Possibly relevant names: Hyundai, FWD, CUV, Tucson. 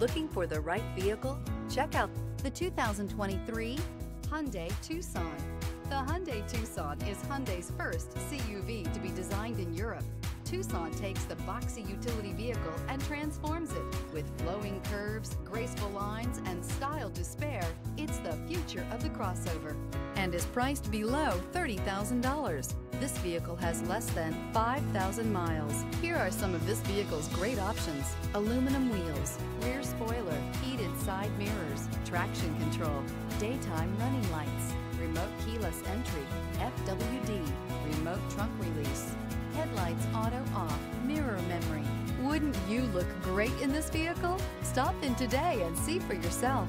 Looking for the right vehicle? Check out the 2023 Hyundai Tucson. The Hyundai Tucson is Hyundai's first CUV to be designed in Europe. Tucson takes the boxy utility vehicle and transforms it. With flowing curves, graceful lines, and style to spare, it's the future of the crossover and is priced below $30,000. This vehicle has less than 5,000 miles. Here are some of this vehicle's great options: aluminum wheels, rear spoiler, heated side mirrors, traction control, daytime running lights, remote keyless entry, FWD, remote trunk release, headlights auto off, mirror memory. Wouldn't you look great in this vehicle? Stop in today and see for yourself.